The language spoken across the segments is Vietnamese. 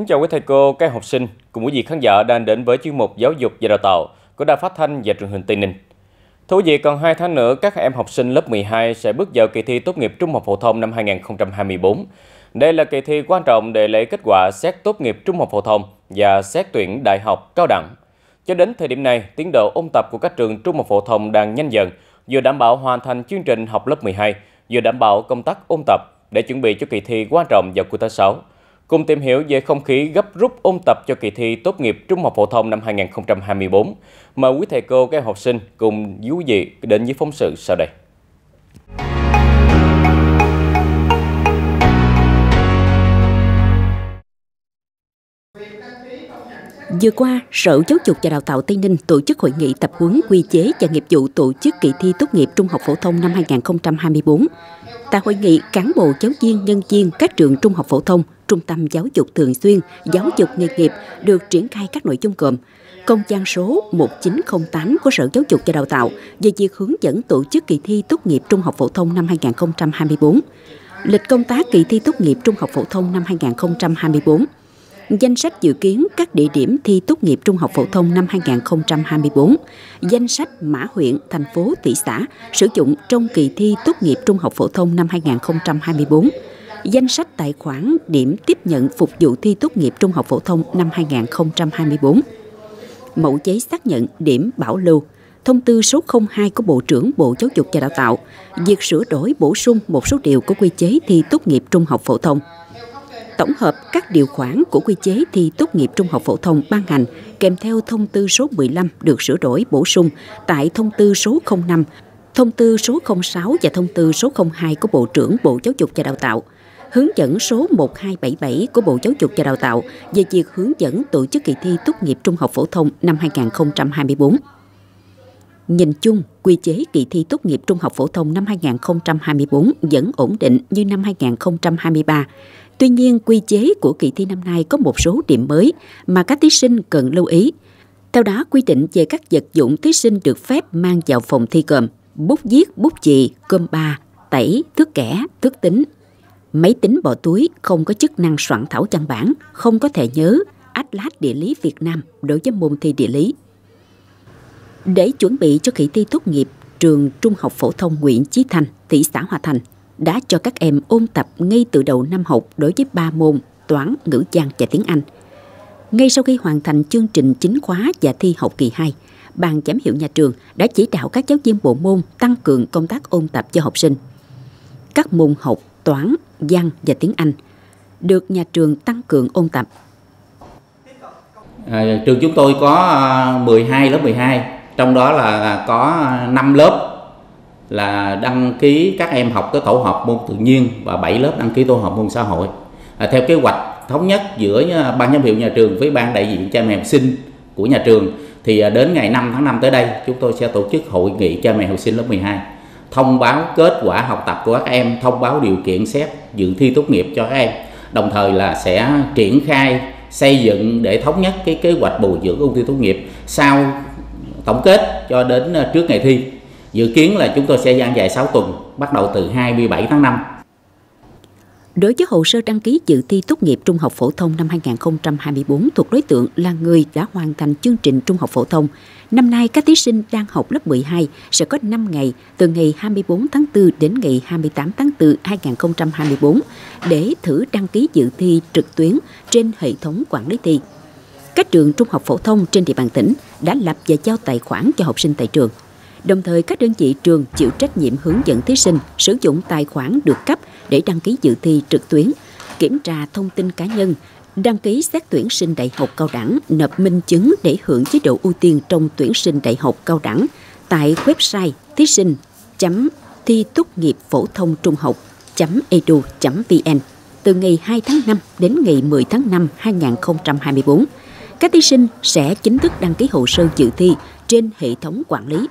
Kính chào quý thầy cô, các học sinh cùng quý vị khán giả đang đến với chuyên mục Giáo dục và Đào tạo của Đài Phát thanh và Truyền hình Tây Ninh. Thưa quý vị, còn 2 tháng nữa các em học sinh lớp 12 sẽ bước vào kỳ thi tốt nghiệp trung học phổ thông năm 2024. Đây là kỳ thi quan trọng để lấy kết quả xét tốt nghiệp trung học phổ thông và xét tuyển đại học cao đẳng. Cho đến thời điểm này, tiến độ ôn tập của các trường trung học phổ thông đang nhanh dần, vừa đảm bảo hoàn thành chương trình học lớp 12, vừa đảm bảo công tác ôn tập để chuẩn bị cho kỳ thi quan trọng vào cuối tháng 6. Cùng tìm hiểu về không khí gấp rút ôn tập cho kỳ thi tốt nghiệp trung học phổ thông năm 2024. Mời quý thầy cô, các học sinh cùng quý vị đến với phóng sự sau đây. Vừa qua, Sở Giáo dục và Đào tạo Tây Ninh tổ chức hội nghị tập huấn quy chế và nghiệp vụ tổ chức kỳ thi tốt nghiệp trung học phổ thông năm 2024. Tại hội nghị, cán bộ giáo viên, nhân viên các trường trung học phổ thông, trung tâm giáo dục thường xuyên, giáo dục nghề nghiệp được triển khai các nội dung gồm công văn số 1908 của Sở Giáo dục và Đào tạo về việc hướng dẫn tổ chức kỳ thi tốt nghiệp trung học phổ thông năm 2024, lịch công tác kỳ thi tốt nghiệp trung học phổ thông năm 2024, danh sách dự kiến các địa điểm thi tốt nghiệp trung học phổ thông năm 2024, danh sách mã huyện, thành phố, thị xã sử dụng trong kỳ thi tốt nghiệp trung học phổ thông năm 2024, danh sách tài khoản điểm tiếp nhận phục vụ thi tốt nghiệp trung học phổ thông năm 2024, mẫu giấy xác nhận điểm bảo lưu, thông tư số 02 của Bộ trưởng Bộ Giáo dục và Đào tạo, việc sửa đổi bổ sung một số điều của quy chế thi tốt nghiệp trung học phổ thông. Tổng hợp các điều khoản của quy chế thi tốt nghiệp trung học phổ thông ban hành kèm theo thông tư số 15 được sửa đổi bổ sung tại thông tư số 05, thông tư số 06 và thông tư số 02 của Bộ trưởng Bộ Giáo dục và Đào tạo, hướng dẫn số 1277 của Bộ Giáo dục và Đào tạo về việc hướng dẫn tổ chức kỳ thi tốt nghiệp trung học phổ thông năm 2024. Nhìn chung, quy chế kỳ thi tốt nghiệp trung học phổ thông năm 2024 vẫn ổn định như năm 2023. Tuy nhiên, quy chế của kỳ thi năm nay có một số điểm mới mà các thí sinh cần lưu ý. Theo đó, quy định về các vật dụng thí sinh được phép mang vào phòng thi gồm bút viết, bút chì, cơm ba, tẩy, thước kẻ, thước tính, máy tính bỏ túi, không có chức năng soạn thảo văn bản, không có thẻ nhớ, Atlas địa lý Việt Nam đối với môn thi địa lý. Để chuẩn bị cho kỳ thi tốt nghiệp, trường Trung học phổ thông Nguyễn Chí Thành, thị xã Hòa Thành đã cho các em ôn tập ngay từ đầu năm học đối với 3 môn toán, ngữ văn và tiếng Anh. Ngay sau khi hoàn thành chương trình chính khóa và thi học kỳ 2, Ban giám hiệu nhà trường đã chỉ đạo các giáo viên bộ môn tăng cường công tác ôn tập cho học sinh. Các môn học toán, văn và tiếng Anh được nhà trường tăng cường ôn tập. Trường chúng tôi có 12 lớp 12, trong đó là có 5 lớp là đăng ký các em học cái tổ hợp môn tự nhiên và 7 lớp đăng ký tổ hợp môn xã hội. Theo kế hoạch thống nhất giữa ban giám hiệu nhà trường với ban đại diện cha mẹ học sinh của nhà trường thì đến ngày 5 tháng 5 tới đây chúng tôi sẽ tổ chức hội nghị cha mẹ học sinh lớp 12, thông báo kết quả học tập của các em, thông báo điều kiện xét dự thi tốt nghiệp cho các em, đồng thời là sẽ triển khai xây dựng để thống nhất cái kế hoạch bồi dưỡng ôn thi tốt nghiệp sau tổng kết cho đến trước ngày thi. Dự kiến là chúng tôi sẽ giảng dạy 6 tuần, bắt đầu từ 27 tháng 5. Đối với hồ sơ đăng ký dự thi tốt nghiệp trung học phổ thông năm 2024 thuộc đối tượng là người đã hoàn thành chương trình trung học phổ thông, năm nay các thí sinh đang học lớp 12 sẽ có 5 ngày từ ngày 24 tháng 4 đến ngày 28 tháng 4 2024 để thử đăng ký dự thi trực tuyến trên hệ thống quản lý thi. Các trường trung học phổ thông trên địa bàn tỉnh đã lập và giao tài khoản cho học sinh tại trường. Đồng thời, các đơn vị trường chịu trách nhiệm hướng dẫn thí sinh sử dụng tài khoản được cấp để đăng ký dự thi trực tuyến, kiểm tra thông tin cá nhân, đăng ký xét tuyển sinh đại học cao đẳng, nộp minh chứng để hưởng chế độ ưu tiên trong tuyển sinh đại học cao đẳng tại website thí sinh.thitotnghiepphổthongtrunghocc.edu.vn từ ngày 2 tháng 5 đến ngày 10 tháng 5 2024. Các thí sinh sẽ chính thức đăng ký hồ sơ dự thi trên hệ thống quản lý.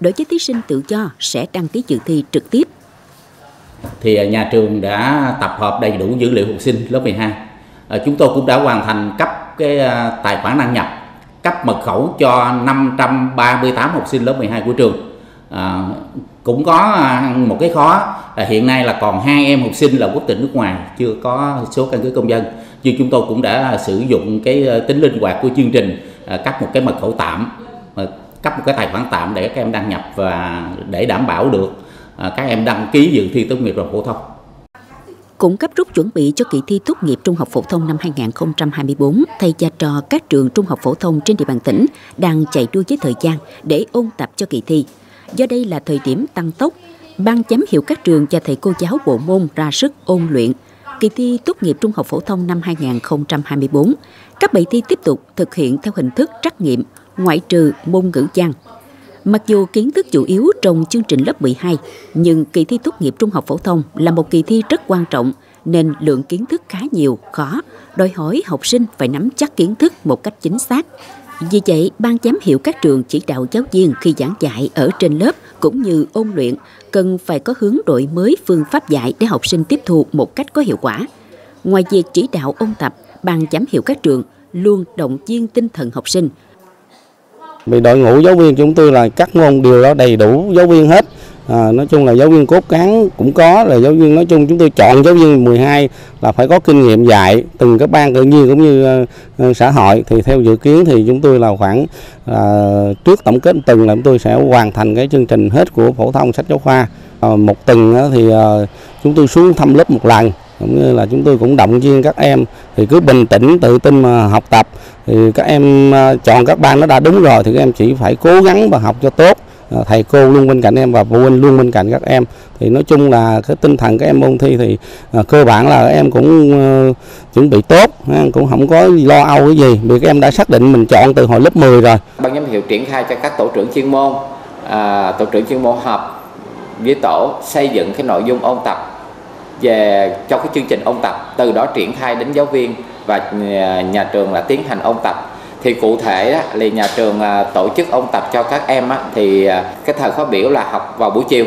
Đối với thí sinh tự do sẽ đăng ký dự thi trực tiếp. Thì nhà trường đã tập hợp đầy đủ dữ liệu học sinh lớp 12. Chúng tôi cũng đã hoàn thành cấp cái tài khoản đăng nhập, cấp mật khẩu cho 538 học sinh lớp 12 của trường. Cũng có một cái khó là hiện nay là còn 2 em học sinh là quốc tịch nước ngoài chưa có số căn cước công dân. nhưng chúng tôi cũng đã sử dụng cái tính linh hoạt của chương trình, cấp một cái mật khẩu tạm, cấp một cái tài khoản tạm để các em đăng nhập và để đảm bảo được các em đăng ký dự thi tốt nghiệp trung học phổ thông. Cũng gấp rút chuẩn bị cho kỳ thi tốt nghiệp trung học phổ thông năm 2024, thầy và trò các trường trung học phổ thông trên địa bàn tỉnh đang chạy đua với thời gian để ôn tập cho kỳ thi. Do đây là thời điểm tăng tốc, ban giám hiệu các trường và thầy cô giáo bộ môn ra sức ôn luyện. Kỳ thi tốt nghiệp trung học phổ thông năm 2024, các bài thi tiếp tục thực hiện theo hình thức trắc nghiệm, ngoại trừ môn ngữ văn. Mặc dù kiến thức chủ yếu trong chương trình lớp 12, nhưng kỳ thi tốt nghiệp trung học phổ thông là một kỳ thi rất quan trọng, nên lượng kiến thức khá nhiều, khó, đòi hỏi học sinh phải nắm chắc kiến thức một cách chính xác. Vì vậy, ban giám hiệu các trường chỉ đạo giáo viên khi giảng dạy ở trên lớp cũng như ôn luyện, cần phải có hướng đổi mới phương pháp dạy để học sinh tiếp thu một cách có hiệu quả. Ngoài việc chỉ đạo ôn tập, ban giám hiệu các trường luôn động viên tinh thần học sinh. Vì đội ngũ giáo viên chúng tôi là các môn đều đó đầy đủ giáo viên hết. Nói chung là giáo viên cốt cán cũng có, là giáo viên nói chung chúng tôi chọn giáo viên 12 là phải có kinh nghiệm dạy từng các ban tự nhiên cũng như xã hội. Thì theo dự kiến thì chúng tôi là khoảng trước tổng kết tuần là chúng tôi sẽ hoàn thành cái chương trình hết của phổ thông sách giáo khoa. Một tuần thì chúng tôi xuống thăm lớp một lần, cũng như là chúng tôi cũng động viên các em thì cứ bình tĩnh tự tin mà học tập. Thì các em chọn các ban nó đã đúng rồi thì các em chỉ phải cố gắng và học cho tốt. Thầy cô luôn bên cạnh em và phụ huynh luôn bên cạnh các em. Thì nói chung là cái tinh thần các em ôn thi thì cơ bản là em cũng chuẩn bị tốt, cũng không có lo âu cái gì vì các em đã xác định mình chọn từ hồi lớp 10 rồi. Ban giám hiệu triển khai cho các tổ trưởng chuyên môn, họp với tổ xây dựng cái nội dung ôn tập về cho cái chương trình ôn tập, từ đó triển khai đến giáo viên và nhà trường là tiến hành ôn tập. Thì cụ thể là nhà trường tổ chức ôn tập cho các em thì cái thời khóa biểu là học vào buổi chiều,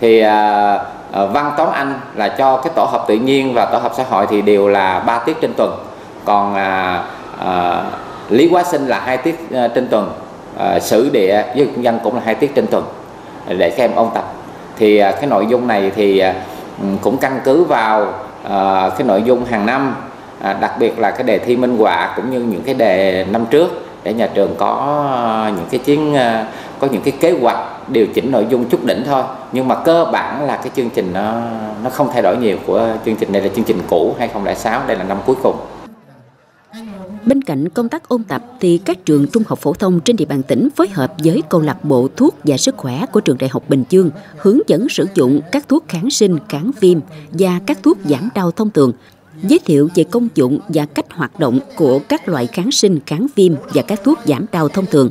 thì văn toán Anh là cho cái tổ hợp tự nhiên và tổ hợp xã hội thì đều là 3 tiết trên tuần, còn lý hóa sinh là 2 tiết trên tuần, sử địa với công dân cũng là 2 tiết trên tuần để các em ôn tập. Thì cái nội dung này thì cũng căn cứ vào cái nội dung hàng năm, đặc biệt là cái đề thi minh họa cũng như những cái đề năm trước, để nhà trường có những cái kế hoạch điều chỉnh nội dung chút đỉnh thôi, nhưng mà cơ bản là cái chương trình nó không thay đổi nhiều. Của chương trình này là chương trình cũ 2006, đây là năm cuối cùng. Bên cạnh công tác ôn tập thì các trường trung học phổ thông trên địa bàn tỉnh phối hợp với câu lạc bộ thuốc và sức khỏe của trường Đại học Bình Dương hướng dẫn sử dụng các thuốc kháng sinh, kháng viêm và các thuốc giảm đau thông thường, giới thiệu về công dụng và cách hoạt động của các loại kháng sinh, kháng viêm và các thuốc giảm đau thông thường,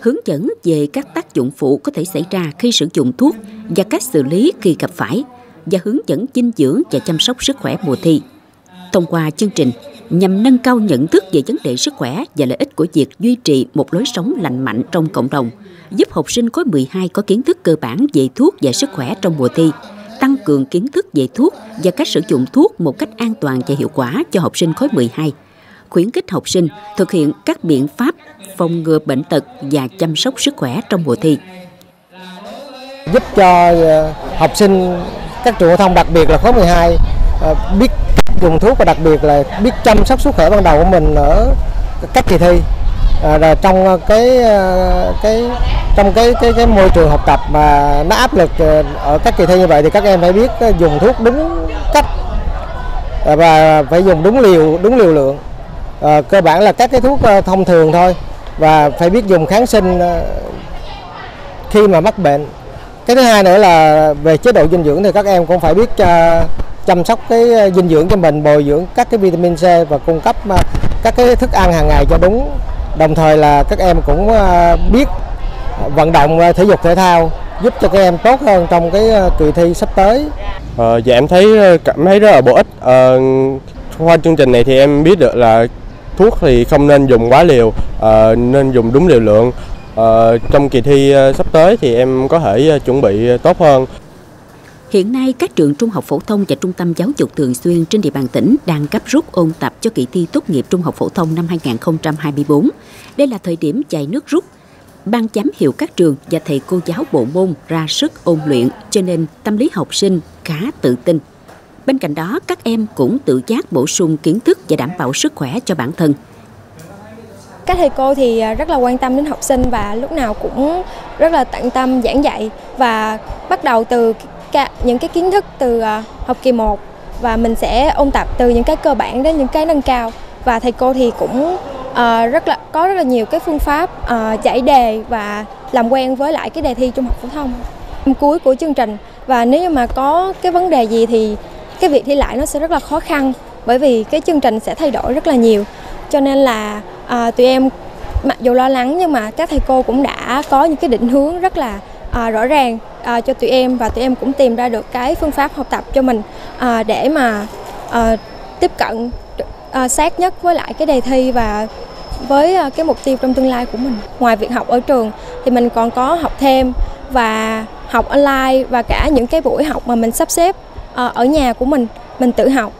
hướng dẫn về các tác dụng phụ có thể xảy ra khi sử dụng thuốc và cách xử lý khi gặp phải, và hướng dẫn dinh dưỡng và chăm sóc sức khỏe mùa thi. Thông qua chương trình, nhằm nâng cao nhận thức về vấn đề sức khỏe và lợi ích của việc duy trì một lối sống lành mạnh trong cộng đồng, giúp học sinh khối 12 có kiến thức cơ bản về thuốc và sức khỏe trong mùa thi, tăng cường kiến thức về thuốc và cách sử dụng thuốc một cách an toàn và hiệu quả cho học sinh khối 12, khuyến khích học sinh thực hiện các biện pháp phòng ngừa bệnh tật và chăm sóc sức khỏe trong mùa thi. Giúp cho học sinh các trường phổ thông, đặc biệt là khối 12, biết dùng thuốc và đặc biệt là biết chăm sóc sức khỏe ban đầu của mình ở các kỳ thi, rồi trong cái môi trường học tập mà nó áp lực ở các kỳ thi như vậy thì các em phải biết dùng thuốc đúng cách và phải dùng đúng liều lượng. Cơ bản là các cái thuốc thông thường thôi, và phải biết dùng kháng sinh khi mà mắc bệnh. Cái thứ hai nữa là về chế độ dinh dưỡng thì các em cũng phải biết chăm sóc cái dinh dưỡng cho mình, bồi dưỡng các cái vitamin C và cung cấp các cái thức ăn hàng ngày cho đúng. Đồng thời là các em cũng biết vận động thể dục thể thao, giúp cho các em tốt hơn trong cái kỳ thi sắp tới. Dạ em cảm thấy rất là bổ ích. Qua chương trình này thì em biết được là thuốc thì không nên dùng quá liều, nên dùng đúng liều lượng. Trong kỳ thi sắp tới thì em có thể chuẩn bị tốt hơn. Hiện nay, các trường trung học phổ thông và trung tâm giáo dục thường xuyên trên địa bàn tỉnh đang gấp rút ôn tập cho kỳ thi tốt nghiệp trung học phổ thông năm 2024. Đây là thời điểm chạy nước rút. Ban giám hiệu các trường và thầy cô giáo bộ môn ra sức ôn luyện, cho nên tâm lý học sinh khá tự tin. Bên cạnh đó, các em cũng tự giác bổ sung kiến thức và đảm bảo sức khỏe cho bản thân. Các thầy cô thì rất là quan tâm đến học sinh và lúc nào cũng rất là tận tâm giảng dạy và bắt đầu từ những cái kiến thức từ học kỳ 1 và mình sẽ ôn tập từ những cái cơ bản đến những cái nâng cao. Và thầy cô thì cũng có rất là nhiều cái phương pháp giải đề và làm quen với lại cái đề thi trung học phổ thông năm cuối của chương trình. Và nếu như mà có cái vấn đề gì thì cái việc thi lại nó sẽ rất là khó khăn bởi vì cái chương trình sẽ thay đổi rất là nhiều. Cho nên là tụi em mặc dù lo lắng nhưng mà các thầy cô cũng đã có những cái định hướng rất là rõ ràng cho tụi em và tụi em cũng tìm ra được cái phương pháp học tập cho mình để mà tiếp cận sát nhất với lại cái đề thi và với cái mục tiêu trong tương lai của mình. Ngoài việc học ở trường thì mình còn có học thêm và học online và cả những cái buổi học mà mình sắp xếp ở nhà của mình tự học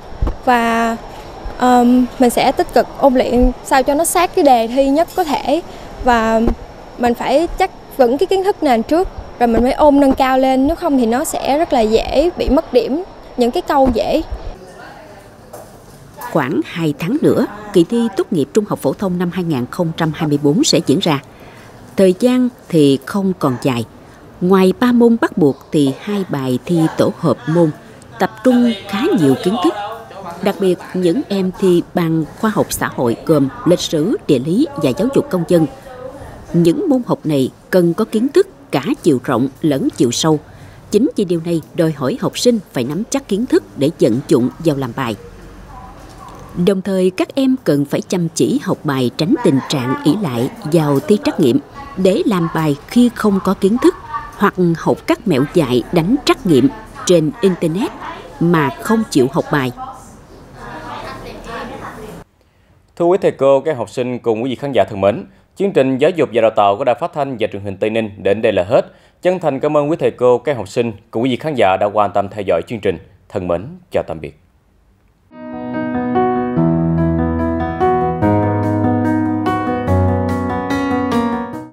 và mình sẽ tích cực ôn luyện sao cho nó sát cái đề thi nhất có thể và mình phải chắc vững cái kiến thức nền trước rồi mình mới ôn nâng cao lên, nếu không thì nó sẽ rất là dễ bị mất điểm những cái câu dễ. Khoảng 2 tháng nữa, kỳ thi tốt nghiệp trung học phổ thông năm 2024 sẽ diễn ra. Thời gian thì không còn dài. Ngoài 3 môn bắt buộc thì 2 bài thi tổ hợp môn tập trung khá nhiều kiến thức. Đặc biệt, những em thi bằng khoa học xã hội gồm lịch sử, địa lý và giáo dục công dân. Những môn học này cần có kiến thức cả chiều rộng lẫn chiều sâu. Chính vì điều này đòi hỏi học sinh phải nắm chắc kiến thức để vận dụng vào làm bài. Đồng thời, các em cần phải chăm chỉ học bài, tránh tình trạng ỷ lại vào thi trắc nghiệm để làm bài khi không có kiến thức hoặc học các mẹo dạy đánh trắc nghiệm trên Internet mà không chịu học bài. Thưa quý thầy cô, các học sinh cùng quý vị khán giả thân mến, chương trình giáo dục và đào tạo của Đài Phát thanh và Truyền hình Tây Ninh đến đây là hết. Chân thành cảm ơn quý thầy cô, các học sinh cùng quý vị khán giả đã quan tâm theo dõi chương trình. Thân mến, chào tạm biệt.